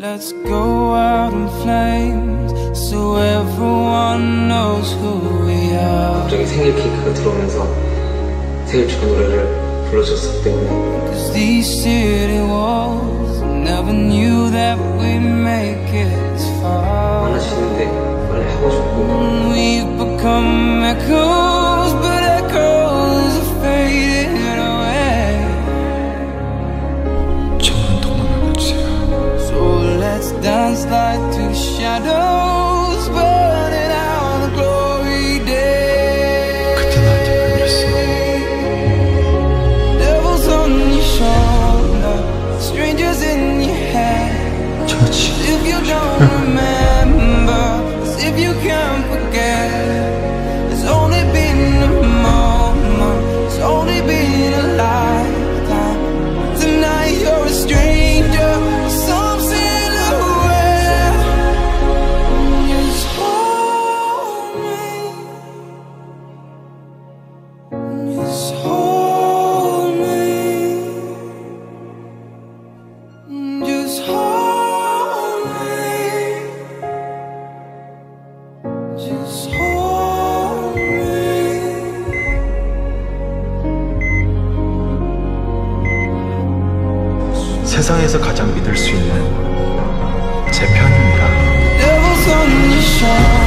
Let's go out in flames so everyone knows who we are. 갑자기 생일 케이크가 들어오면서 생일 축하 노래를 불러줬었기 때문에. Cause these city walls never knew that we'd make it far. 원하시는데 빨리 하고 싶고. We've become echoes, but echoes are fading away. 정말 동감을 가주세요. So let's dance like two shadows burning out on a glory day. 그때 나한테 왜 그랬어? Devils on your shoulder, strangers in your head. If you don't remember, if you can't forget. 세상에서 가장 믿을 수 있는 제 편입니다.